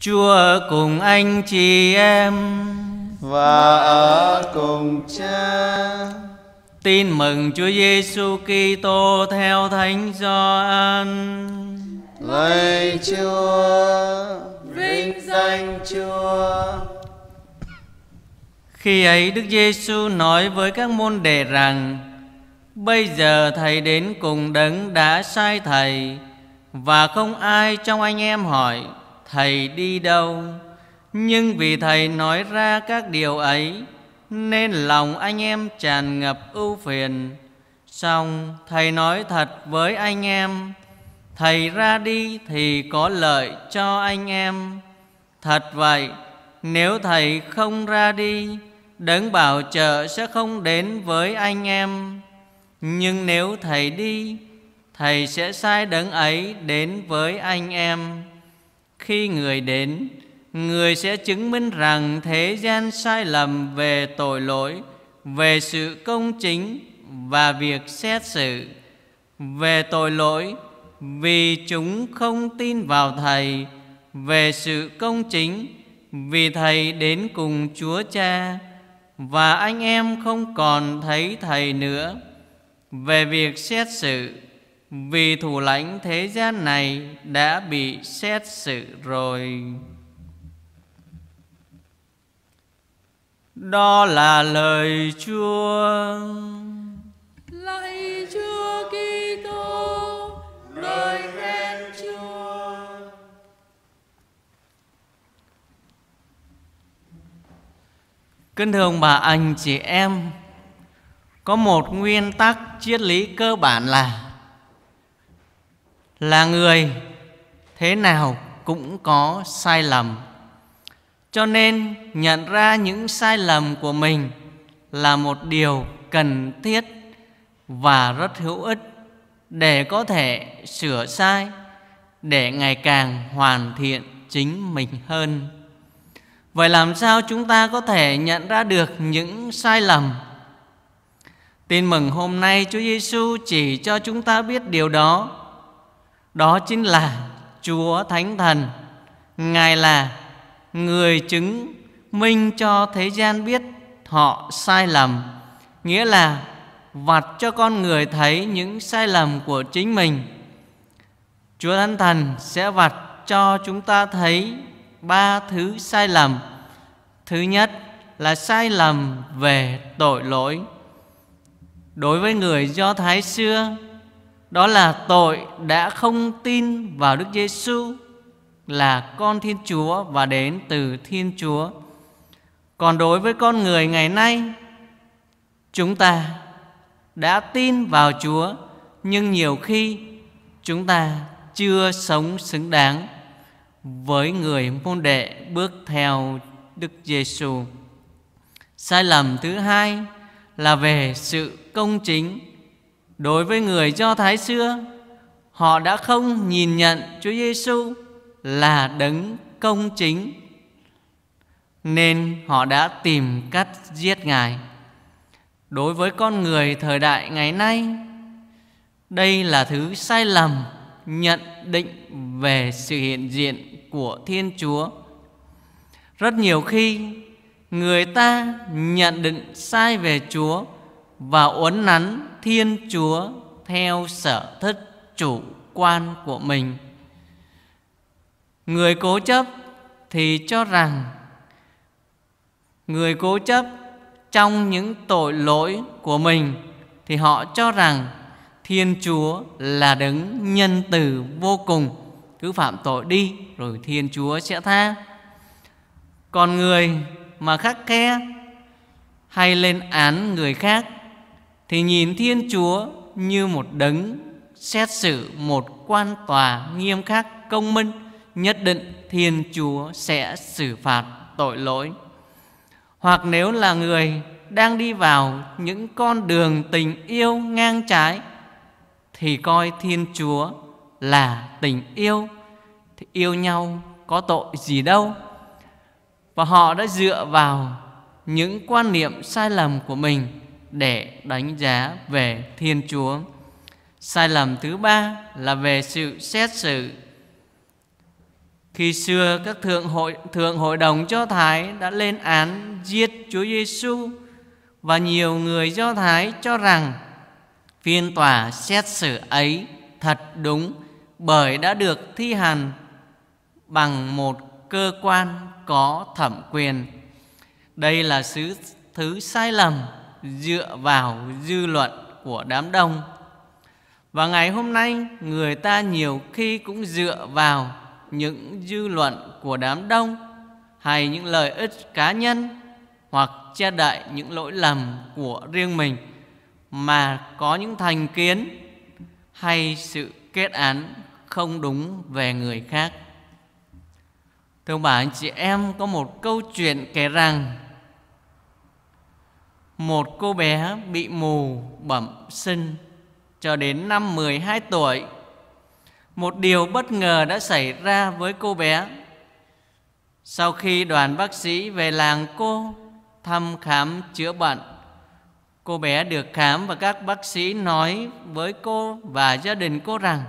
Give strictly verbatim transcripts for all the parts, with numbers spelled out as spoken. Chúa cùng anh chị em và ở cùng Cha. Tin mừng Chúa Giêsu Kitô theo Thánh Gioan. Lạy Chúa, vinh danh Chúa. Khi ấy Đức Giêsu nói với các môn đệ rằng: bây giờ Thầy đến cùng Đấng đã sai Thầy, và không ai trong anh em hỏi Thầy đi đâu. Nhưng vì Thầy nói ra các điều ấy nên lòng anh em tràn ngập ưu phiền. Song Thầy nói thật với anh em, Thầy ra đi thì có lợi cho anh em. Thật vậy, nếu Thầy không ra đi, Đấng Bảo Trợ sẽ không đến với anh em. Nhưng nếu Thầy đi, Thầy sẽ sai Đấng ấy đến với anh em. Khi Người đến, Người sẽ chứng minh rằng thế gian sai lầm về tội lỗi, về sự công chính và việc xét xử. Về tội lỗi, vì chúng không tin vào Thầy. Về sự công chính, vì Thầy đến cùng Chúa Cha, và anh em không còn thấy Thầy nữa. Về việc xét xử, vì thủ lãnh thế gian này đã bị xét xử rồi. Đó là lời Chúa. Lạy Chúa Kitô, lời khen Chúa. Kính thưa ông bà, anh chị em, có một nguyên tắc triết lý cơ bản là là người thế nào cũng có sai lầm. Cho nên nhận ra những sai lầm của mình là một điều cần thiết và rất hữu ích để có thể sửa sai, để ngày càng hoàn thiện chính mình hơn. Vậy làm sao chúng ta có thể nhận ra được những sai lầm? Tin mừng hôm nay Chúa Giêsu chỉ cho chúng ta biết điều đó. Đó chính là Chúa Thánh Thần. Ngài là Người chứng minh cho thế gian biết họ sai lầm, nghĩa là vạch cho con người thấy những sai lầm của chính mình. Chúa Thánh Thần sẽ vạch cho chúng ta thấy ba thứ sai lầm. Thứ nhất là sai lầm về tội lỗi. Đối với người Do Thái xưa, đó là tội đã không tin vào Đức Giêsu là con Thiên Chúa và đến từ Thiên Chúa. Còn đối với con người ngày nay, chúng ta đã tin vào Chúa, nhưng nhiều khi chúng ta chưa sống xứng đáng với người môn đệ bước theo Đức Giêsu. Sai lầm thứ hai là về sự công chính. Đối với người Do Thái xưa, họ đã không nhìn nhận Chúa Giêsu là Đấng công chính, nên họ đã tìm cách giết Ngài. Đối với con người thời đại ngày nay, đây là thứ sai lầm nhận định về sự hiện diện của Thiên Chúa. Rất nhiều khi người ta nhận định sai về Chúa và uốn nắn Thiên Chúa theo sở thích chủ quan của mình. Người cố chấp thì cho rằng Người cố chấp trong những tội lỗi của mình thì họ cho rằng Thiên Chúa là Đấng nhân từ vô cùng, cứ phạm tội đi rồi Thiên Chúa sẽ tha. Còn người mà khắt khe hay lên án người khác thì nhìn Thiên Chúa như một Đấng xét xử, một quan tòa nghiêm khắc công minh, nhất định Thiên Chúa sẽ xử phạt tội lỗi. Hoặc nếu là người đang đi vào những con đường tình yêu ngang trái thì coi Thiên Chúa là tình yêu, thì yêu nhau có tội gì đâu. Và họ đã dựa vào những quan niệm sai lầm của mình để đánh giá về Thiên Chúa. Sai lầm thứ ba là về sự xét xử. Khi xưa các thượng hội, thượng hội đồng Do Thái đã lên án giết Chúa Giêsu, và nhiều người Do Thái cho rằng phiên tòa xét xử ấy thật đúng bởi đã được thi hành bằng một cơ quan có thẩm quyền. Đây là thứ sai lầm dựa vào dư luận của đám đông. Và ngày hôm nay người ta nhiều khi cũng dựa vào những dư luận của đám đông hay những lợi ích cá nhân, hoặc che đậy những lỗi lầm của riêng mình mà có những thành kiến hay sự kết án không đúng về người khác. Thưa bà anh chị em, có một câu chuyện kể rằng một cô bé bị mù bẩm sinh cho đến năm mười hai tuổi. Một điều bất ngờ đã xảy ra với cô bé. Sau khi đoàn bác sĩ về làng cô thăm khám chữa bệnh, cô bé được khám và các bác sĩ nói với cô và gia đình cô rằng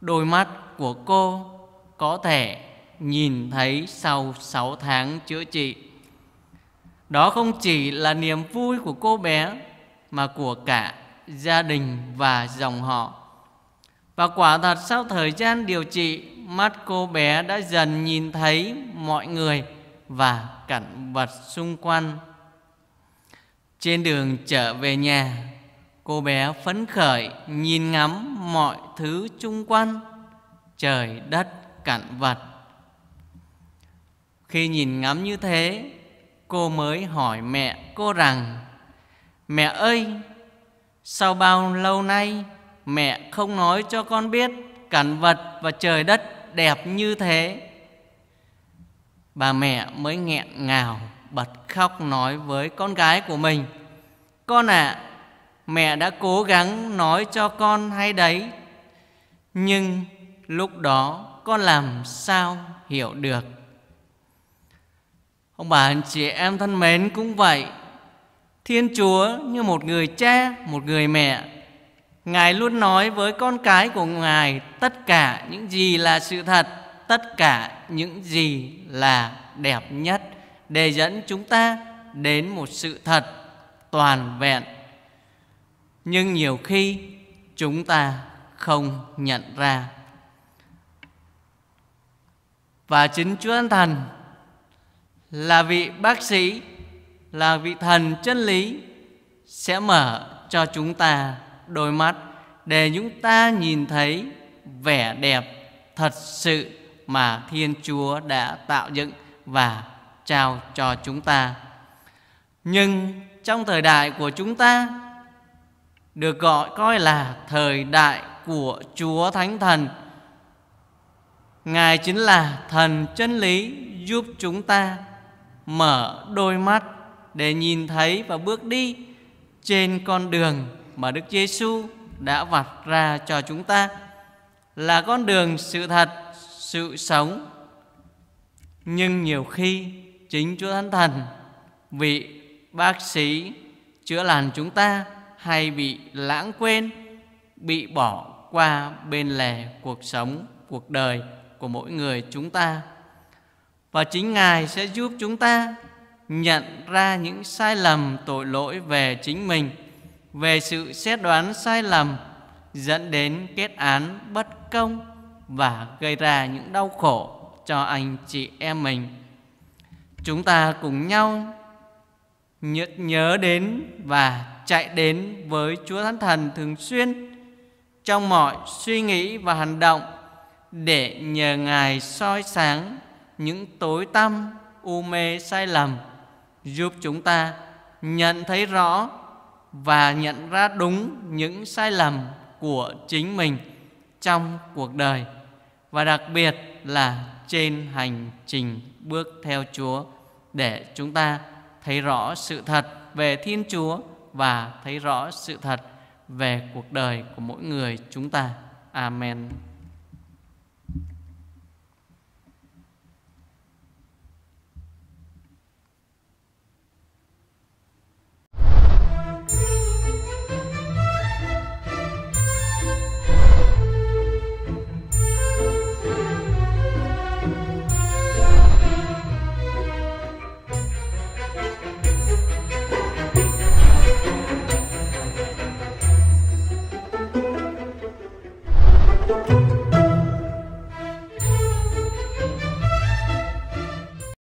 đôi mắt của cô có thể nhìn thấy sau sáu tháng chữa trị. Đó không chỉ là niềm vui của cô bé mà của cả gia đình và dòng họ. Và quả thật sau thời gian điều trị, mắt cô bé đã dần nhìn thấy mọi người và cảnh vật xung quanh. Trên đường trở về nhà, cô bé phấn khởi nhìn ngắm mọi thứ xung quanh, trời đất, cảnh vật. Khi nhìn ngắm như thế, cô mới hỏi mẹ cô rằng: "Mẹ ơi, sau bao lâu nay mẹ không nói cho con biết cảnh vật và trời đất đẹp như thế?" Bà mẹ mới nghẹn ngào bật khóc nói với con gái của mình: "Con ạ, à, mẹ đã cố gắng nói cho con hay đấy, nhưng lúc đó con làm sao hiểu được?" Ông bà anh chị em thân mến, cũng vậy, Thiên Chúa như một người cha, một người mẹ, Ngài luôn nói với con cái của Ngài tất cả những gì là sự thật, tất cả những gì là đẹp nhất, để dẫn chúng ta đến một sự thật toàn vẹn. Nhưng nhiều khi chúng ta không nhận ra. Và chính Chúa Thánh Thần là vị bác sĩ, là vị thần chân lý, sẽ mở cho chúng ta đôi mắt để chúng ta nhìn thấy vẻ đẹp thật sự mà Thiên Chúa đã tạo dựng và trao cho chúng ta. Nhưng trong thời đại của chúng ta, được gọi coi là thời đại của Chúa Thánh Thần, Ngài chính là thần chân lý giúp chúng ta mở đôi mắt để nhìn thấy và bước đi trên con đường mà Đức Giêsu đã vạch ra cho chúng ta, là con đường sự thật, sự sống. Nhưng nhiều khi chính Chúa Thánh Thần, vị bác sĩ chữa lành chúng ta, hay bị lãng quên, bị bỏ qua bên lề cuộc sống, cuộc đời của mỗi người chúng ta. Và chính Ngài sẽ giúp chúng ta nhận ra những sai lầm tội lỗi về chính mình, về sự xét đoán sai lầm dẫn đến kết án bất công và gây ra những đau khổ cho anh chị em mình. Chúng ta cùng nhau nhớ đến và chạy đến với Chúa Thánh Thần thường xuyên trong mọi suy nghĩ và hành động, để nhờ Ngài soi sáng những tối tăm u mê sai lầm, giúp chúng ta nhận thấy rõ và nhận ra đúng những sai lầm của chính mình trong cuộc đời, và đặc biệt là trên hành trình bước theo Chúa, để chúng ta thấy rõ sự thật về Thiên Chúa và thấy rõ sự thật về cuộc đời của mỗi người chúng ta. Amen.